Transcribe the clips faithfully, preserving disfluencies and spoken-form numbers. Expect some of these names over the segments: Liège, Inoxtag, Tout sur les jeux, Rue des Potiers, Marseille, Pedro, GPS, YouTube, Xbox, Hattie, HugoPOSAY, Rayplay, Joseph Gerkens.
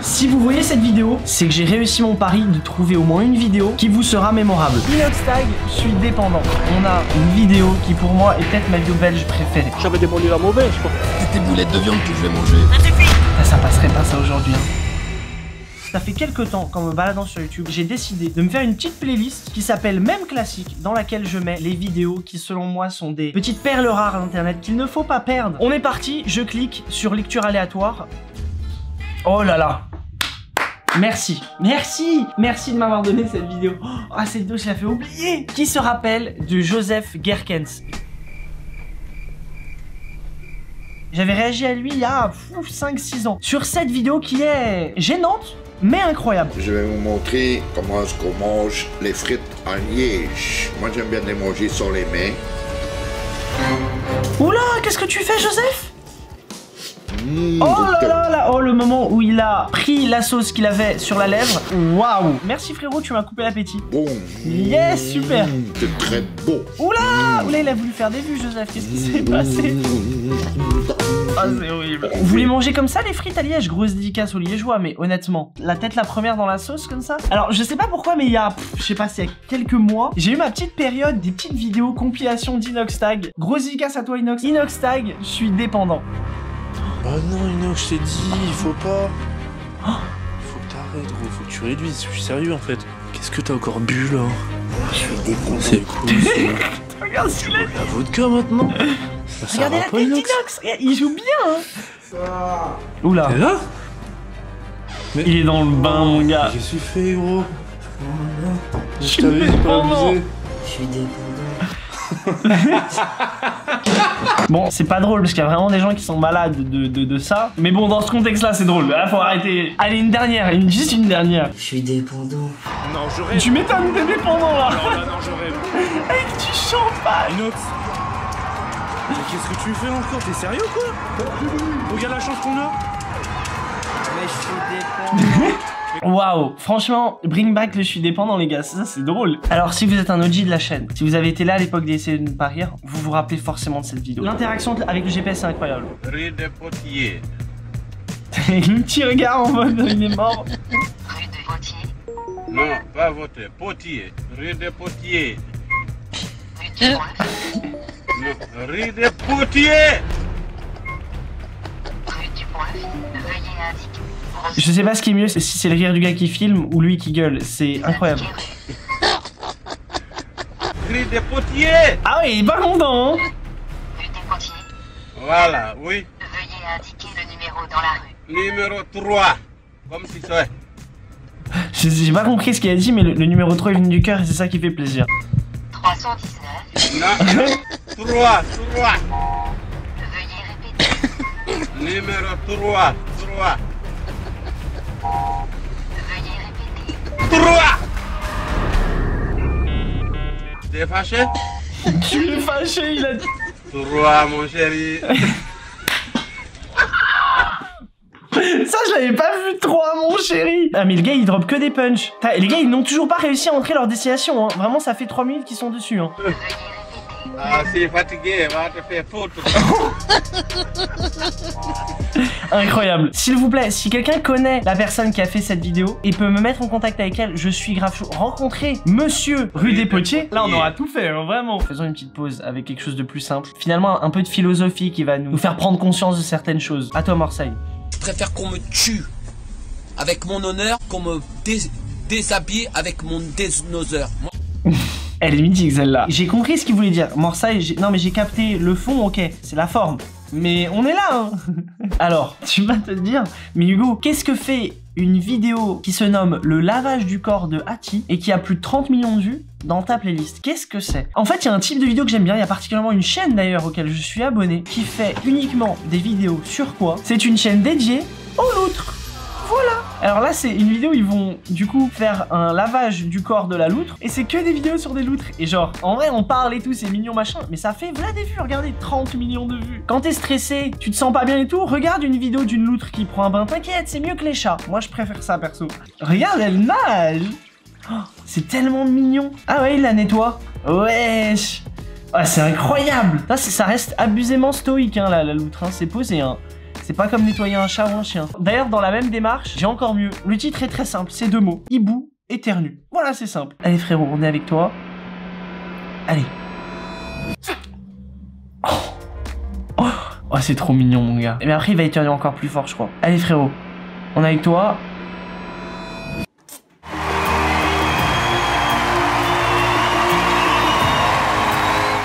Si vous voyez cette vidéo, c'est que j'ai réussi mon pari de trouver au moins une vidéo qui vous sera mémorable. Inoxtag, je suis dépendant. On a une vidéo qui pour moi est peut-être ma vidéo belge préférée. J'avais demandé la mauvaise, je crois. C'était boulettes de viande que je vais manger. Ça, ça passerait pas ça aujourd'hui, hein. Ça fait quelques temps qu'en me baladant sur YouTube, j'ai décidé de me faire une petite playlist qui s'appelle Même Classique, dans laquelle je mets les vidéos qui selon moi sont des petites perles rares à internet qu'il ne faut pas perdre. On est parti, je clique sur lecture aléatoire. Oh là là. Merci, merci, merci de m'avoir donné cette vidéo. Ah, oh, cette vidéo, je l'ai fait oublier. Qui se rappelle de Joseph Gerkens? J'avais réagi à lui il y a cinq six ans sur cette vidéo qui est gênante mais incroyable. Je vais vous montrer comment est-ce qu'on mange les frites en Liège. Moi j'aime bien les manger sans les mains. Oula, qu'est-ce que tu fais, Joseph? Mmh, oh là là là, oh le moment où il a pris la sauce qu'il avait sur la lèvre. Waouh. Merci frérot, tu m'as coupé l'appétit. Bon. Yes, super. C'est très beau. Oula, oula, il a voulu faire des vues, Joseph. Qu'est-ce qui s'est passé? Ah, c'est horrible. Vous voulez manger comme ça les frites à Liège? Grosse dédicace aux Liégeois, mais honnêtement, la tête la première dans la sauce comme ça. Alors, je sais pas pourquoi, mais il y a, pff, je sais pas, c'est il y a quelques mois, j'ai eu ma petite période des petites vidéos compilation d'Inoxtag. Grosse dédicace à toi, Inox. Inoxtag, je suis dépendant. Oh non, Inox, je t'ai dit, il faut pas. Oh, faut que t'arrêtes, gros, faut que tu réduises, je suis sérieux en fait. Qu'est-ce que t'as encore bu là? Je suis dépendant. C'est cool. Regarde ce qu'il a dit. La vodka maintenant. Ça, ça regardez la tête d'Inox, il joue bien, hein. Ça... Oula. T'es là? Mais... il est dans le bain, mon gars. Je suis fait, gros. Je, je t'avais dit pas abuser. Je suis dépendant. Bon, c'est pas drôle parce qu'il y a vraiment des gens qui sont malades de, de, de ça. Mais bon, dans ce contexte là, c'est drôle. Là, faut arrêter. Allez, une dernière, une, juste une dernière. Je suis dépendant. Non, je rêve. Tu m'étonnes, t'es dépendant là. Non, là, non, je rêve. Hey, tu chantes pas. Inox. Mais qu'est-ce que tu fais encore? T'es sérieux ou quoi? Regarde la chance qu'on a. Mais je suis dépendant. Waouh, franchement, bring back le je suis dépendant les gars, ça c'est drôle. Alors si vous êtes un O G de la chaîne, si vous avez été là à l'époque des essais de ne pas rire, vous vous rappelez forcément de cette vidéo. L'interaction avec le G P S est incroyable. Rue des Potiers. Le petit regard en mode il est mort. Rue des Potiers. Non, pas voter, Potiers. Rue des Potiers. Rue des Potiers. Je sais pas ce qui est mieux, si c'est le rire du gars qui filme ou lui qui gueule, c'est incroyable. Rue des Potiers. Ah oui, il est pas content, hein. Rue des Potiers. Voilà, oui. Veuillez indiquer le numéro dans la rue. Numéro trois, comme si ça est. J'ai pas compris ce qu'il a dit, mais le, le numéro trois est venu du cœur et c'est ça qui fait plaisir. trois cent dix-neuf. Non, trois, trois. Veuillez répéter. Numéro trois, trois. Trois. T'es fâché? Tu l'es fâché, il a dit trois, mon chéri. Ça, je l'avais pas vu, trois, mon chéri. Ah, mais le gars, il drop que des punchs. Les gars, ils n'ont toujours pas réussi à entrer leur destination, hein. Vraiment, ça fait trois minutes qu'ils sont dessus, hein. Ah, c'est fatigué, va te faire faute. Incroyable. S'il vous plaît, si quelqu'un connaît la personne qui a fait cette vidéo et peut me mettre en contact avec elle, je suis grave chaud. Rencontrer Monsieur Rue des Potiers. Là, on aura tout fait, hein, vraiment. Faisons une petite pause avec quelque chose de plus simple. Finalement, un peu de philosophie qui va nous faire prendre conscience de certaines choses. À toi, Marseille. Je préfère qu'on me tue avec mon honneur qu'on me dés déshabille avec mon désnoseur. Elle est mythique celle-là. J'ai compris ce qu'il voulait dire. Marseille, non mais j'ai capté le fond, ok, c'est la forme. Mais on est là, hein. Alors, tu vas te dire, mais Hugo, qu'est-ce que fait une vidéo qui se nomme Le lavage du corps de Hattie et qui a plus de trente millions de vues dans ta playlist? Qu'est-ce que c'est? En fait, il y a un type de vidéo que j'aime bien, il y a particulièrement une chaîne d'ailleurs auquel je suis abonné qui fait uniquement des vidéos sur quoi? C'est une chaîne dédiée aux loutres. Voilà. Alors là, c'est une vidéo, ils vont du coup faire un lavage du corps de la loutre. Et c'est que des vidéos sur des loutres. Et genre, en vrai, on parle et tout, c'est mignon machin. Mais ça fait, voilà des vues, regardez, trente millions de vues. Quand t'es stressé, tu te sens pas bien et tout, regarde une vidéo d'une loutre qui prend un bain. T'inquiète, c'est mieux que les chats. Moi, je préfère ça, perso. Regarde, elle nage. Oh, c'est tellement mignon. Ah ouais, il la nettoie. Wesh. Ah, c'est incroyable. Ça, ça reste abusément stoïque, hein, la, la loutre, hein. C'est posé, hein. C'est pas comme nettoyer un chat ou un chien. D'ailleurs, dans la même démarche, j'ai encore mieux. Le titre est très simple, c'est deux mots. Hibou, éternue. Voilà, c'est simple. Allez frérot, on est avec toi. Allez. Oh, oh. Oh c'est trop mignon mon gars. Mais après, il va éternuer encore plus fort, je crois. Allez frérot, on est avec toi.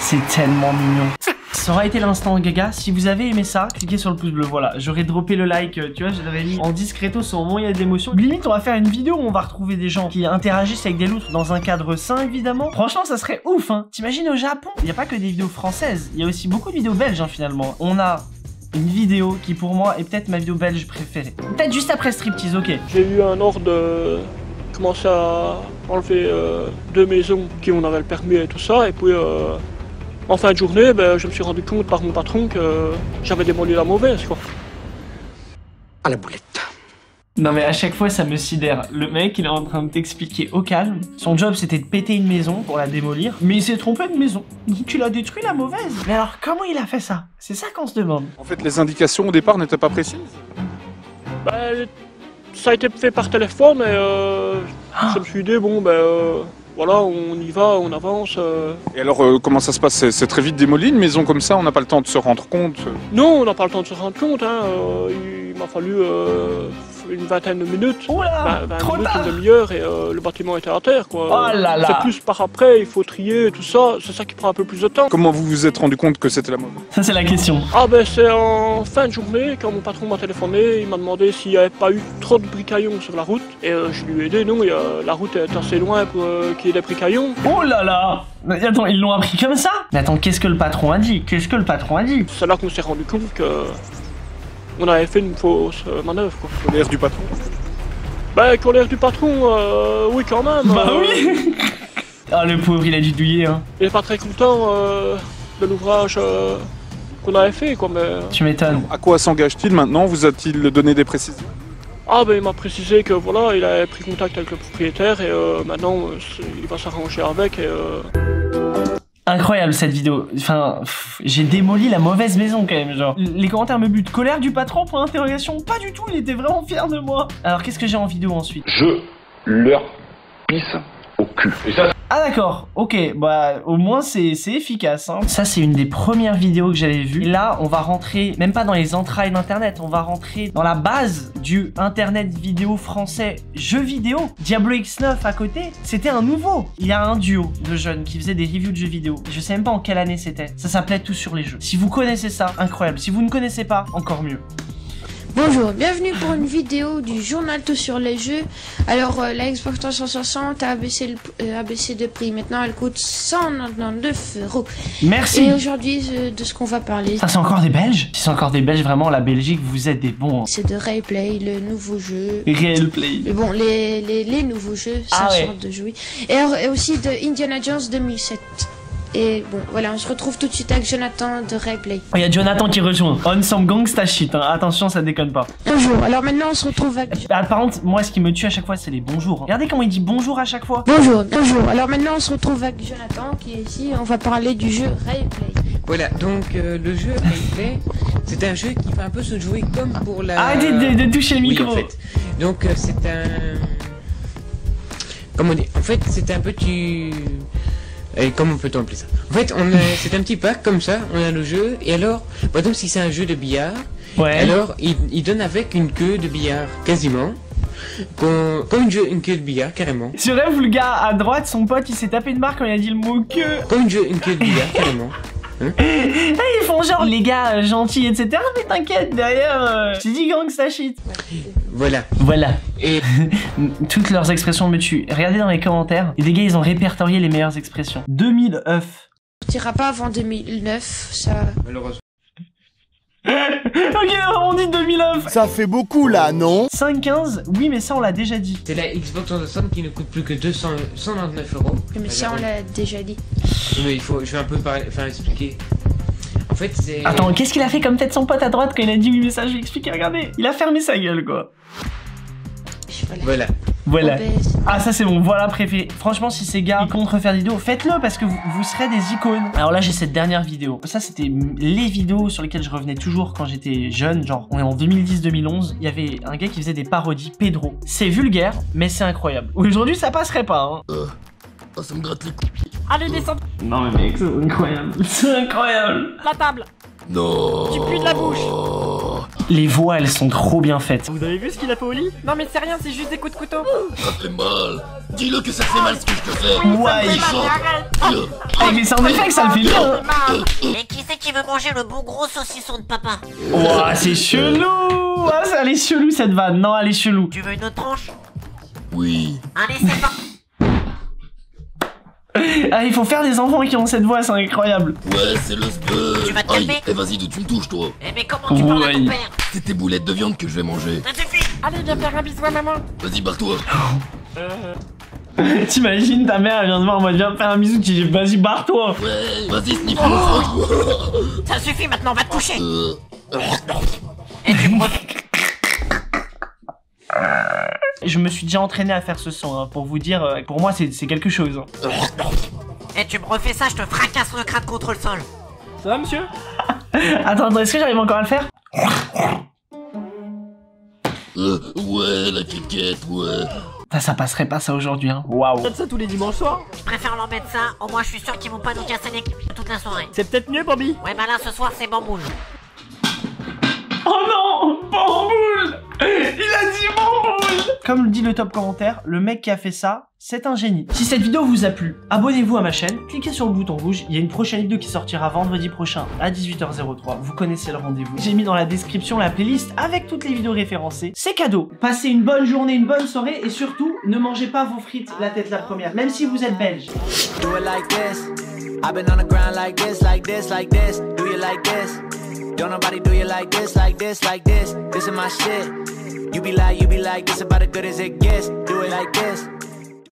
C'est tellement mignon. Ça aura été l'instant gaga. Si vous avez aimé ça, cliquez sur le pouce bleu. Voilà, j'aurais droppé le like, tu vois, j'aurais mis en discreto sur mon moyen d'émotion. Limite, on va faire une vidéo où on va retrouver des gens qui interagissent avec des loutres dans un cadre sain, évidemment. Franchement, ça serait ouf, hein. T'imagines au Japon, il n'y a pas que des vidéos françaises, il y a aussi beaucoup de vidéos belges, hein, finalement. On a une vidéo qui, pour moi, est peut-être ma vidéo belge préférée. Peut-être juste après striptease, ok. J'ai eu un ordre de commencer à enlever euh, deux maisons qui on avait le permis et tout ça, et puis... Euh... En fin de journée, ben, je me suis rendu compte par mon patron que euh, j'avais démoli la mauvaise, quoi. À la boulette. Non mais à chaque fois ça me sidère. Le mec il est en train de t'expliquer au calme. Son job c'était de péter une maison pour la démolir. Mais il s'est trompé de maison. Tu l'as détruit la mauvaise. Mais alors comment il a fait ça? C'est ça qu'on se demande. En fait les indications au départ n'étaient pas précises. Ben, ça a été fait par téléphone et euh, ah. Je me suis dit bon ben... Euh... Voilà, on y va, on avance. Euh... Et alors, euh, comment ça se passe? C'est très vite démoli, une maison comme ça, on n'a pas le temps de se rendre compte? Non, on n'a pas le temps de se rendre compte. Hein. Euh, il m'a fallu euh, une vingtaine de minutes. Oh là, vingt, vingt trop minutes, tard. Une demi-heure, et euh, le bâtiment était à terre, quoi. Oh là là. C'est plus par après, il faut trier, tout ça. C'est ça qui prend un peu plus de temps. Comment vous vous êtes rendu compte que c'était la mauvaise? Ça, c'est la question. Ah ben, c'est en fin de journée, quand mon patron m'a téléphoné, il m'a demandé s'il n'y avait pas eu trop de bricaillons sur la route. Et euh, je lui ai dit, non, et, euh, la route est assez loin pour... Euh, qui est des bricaillons. Oh là là! Mais attends, ils l'ont appris comme ça? Mais attends, qu'est-ce que le patron a dit? Qu'est-ce que le patron a dit? C'est là qu'on s'est rendu compte que... On avait fait une fausse manœuvre, quoi. Colère du patron? Bah, colère du patron, euh, oui quand même. Bah euh... oui. Ah, le pauvre, il a dû douiller, hein. Il est pas très content euh, de l'ouvrage euh, qu'on avait fait, quoi, mais... Tu m'étonnes. À quoi s'engage-t-il maintenant? Vous a-t-il donné des précisions? Ah ben il m'a précisé que voilà, il avait pris contact avec le propriétaire et euh, maintenant il va s'arranger avec et... Euh... Incroyable cette vidéo, enfin j'ai démoli la mauvaise maison quand même, genre. Les commentaires me butent, colère du patron pour interrogation, pas du tout, il était vraiment fier de moi. Alors qu'est-ce que j'ai en vidéo ensuite? Je leur pisse au cul. Et ça... Ah d'accord, ok, bah au moins c'est efficace hein. Ça c'est une des premières vidéos que j'avais vues. Et là on va rentrer, même pas dans les entrailles d'internet, on va rentrer dans la base du internet vidéo français jeux vidéo. Diablo X neuf à côté, c'était un nouveau. Il y a un duo de jeunes qui faisaient des reviews de jeux vidéo. Je sais même pas en quelle année c'était. Ça s'appelait Tout sur les jeux. Si vous connaissez ça, incroyable. Si vous ne connaissez pas, encore mieux. Bonjour, bienvenue pour une vidéo du journal Tout sur les jeux. Alors euh, la Xbox trois cent soixante a baissé, le, euh, a baissé de prix, maintenant elle coûte cent quatre-vingt-dix-neuf euros. Merci. Et aujourd'hui euh, de ce qu'on va parler. Ça c'est encore des Belges? Si c'est encore des Belges, vraiment la Belgique vous êtes des bons. Hein. C'est de Rayplay, le nouveau jeu. Rayplay. Mais bon, les, les, les nouveaux jeux, ça ah ouais. Sorte de jouer. Et, et aussi de Indiana Jones deux mille sept. Et bon, voilà, on se retrouve tout de suite avec Jonathan de Rayplay. Il oh, y a Jonathan qui rejoint. On some gangsta shit, hein. Attention, ça déconne pas. Bonjour, alors maintenant on se retrouve avec... Ah, par contre, moi ce qui me tue à chaque fois, c'est les bonjours. Hein. Regardez comment il dit bonjour à chaque fois. Bonjour, bonjour. Alors maintenant on se retrouve avec Jonathan qui est ici. On va parler du jeu Rayplay. Voilà, donc euh, le jeu Rayplay, c'est un jeu qui va un peu se jouer comme pour la... Arrêtez de, de toucher le micro. Oui, en fait. Donc euh, c'est un... Comment on dit? En fait, c'est un petit... Et comment peut-on appeler ça? En fait, c'est un petit pack comme ça, on a le jeu, et alors, par exemple si c'est un jeu de billard, ouais. Alors il, il donne avec une queue de billard, quasiment, comme, comme une, jeu, une queue de billard, carrément. C'est vrai, vous le gars à droite, son pote, il s'est tapé de marre quand il a dit le mot queue. Comme une, jeu, une queue de billard, carrément. Hein ah, ils font genre les gars euh, gentils etc mais t'inquiète derrière euh, j'ai dit gangsta shit. Voilà. Voilà. Et toutes leurs expressions me tuent. Regardez dans les commentaires. Et les gars ils ont répertorié les meilleures expressions. deux mille œufs. On sortira pas avant deux mille neuf ça. Malheureusement. Ok, on dit deux mille neuf. Ça fait beaucoup là, non? cinq quinze, oui, mais ça on l'a déjà dit. C'est la Xbox trois cent soixante qui ne coûte plus que deux cent quatre-vingt-dix-neuf euros. Mais ça on l'a déjà dit. Mais il faut, je vais un peu parler, enfin expliquer. En fait, c'est. Attends, qu'est-ce qu'il a fait comme tête son pote à droite quand il a dit oui, mais ça je vais expliquer. Regardez, il a fermé sa gueule quoi. Voilà. Voilà. Ah, ça c'est mon voilà préféré. Franchement, si ces gars ils comptent refaire des vidéos, faites-le parce que vous, vous serez des icônes. Alors là, j'ai cette dernière vidéo. Ça, c'était les vidéos sur lesquelles je revenais toujours quand j'étais jeune. Genre, on est en deux mille dix deux mille onze. Il y avait un gars qui faisait des parodies, Pedro. C'est vulgaire, mais c'est incroyable. Aujourd'hui, ça passerait pas. Hein. Euh, oh, ça me gratte les couilles. Allez, descends. Non, mais mec, c'est incroyable. C'est incroyable. La table. Non. Tu pues de la bouche. Les voix, elles sont trop bien faites. Vous avez vu ce qu'il a fait au lit? Non mais c'est rien, c'est juste des coups de couteau. Ça fait mal. Dis-le que ça fait mal ce que je te fais. Oui, ouais, ça me fait mal, mais arrête. Mais c'est en effet que ça me fait bien. Et qui c'est qui veut manger le bon gros saucisson de papa? Ouah, c'est chelou. Ah, ça, elle est chelou cette vanne. Non, elle est chelou. Tu veux une autre tranche? Oui. Allez, c'est parti. Ah, il faut faire des enfants qui ont cette voix, c'est incroyable. Ouais, c'est le speu. Tu vas te calmer. Eh, vas-y, d'où tu me touches, toi? Eh, mais comment tu parles à ton père? C'est tes boulettes de viande que je vais manger. Ça suffit. Allez, viens faire un bisou à maman. Vas-y, barre-toi. T'imagines, ta mère, elle vient de voir en mode, viens faire un bisou, tu dis, vas-y, barre-toi. Ouais, vas-y, sniffe. Ça suffit, maintenant, va te coucher. Et tu me... Je me suis déjà entraîné à faire ce son, hein, pour vous dire, euh, pour moi c'est quelque chose. Hein. Et tu me refais ça, je te fracasse le crâne contre le sol. Ça va, monsieur? Attends, attends, est-ce que j'arrive encore à le faire? euh, Ouais, la criquette, ouais. Ça, ça passerait pas ça aujourd'hui, hein. Waouh. Faites ça tous les dimanches soirs. Je préfère leur mettre ça, au moins je suis sûr qu'ils vont pas nous casser les c*** toute la soirée. C'est peut-être mieux, Bambi. Ouais, bah là ce soir c'est Bamboule. Oh non, Bamboule. Il a dit Bamboule. Comme le dit le top commentaire, le mec qui a fait ça, c'est un génie. Si cette vidéo vous a plu, abonnez-vous à ma chaîne, cliquez sur le bouton rouge, il y a une prochaine vidéo qui sortira vendredi prochain à dix-huit heures zéro trois, vous connaissez le rendez-vous. J'ai mis dans la description la playlist avec toutes les vidéos référencées, c'est cadeau. Passez une bonne journée, une bonne soirée et surtout, ne mangez pas vos frites la tête la première, même si vous êtes belge. Don't nobody do you like this, like this, like this. This is my shit. You be like, you be like, this about as good as it gets. Do it like this.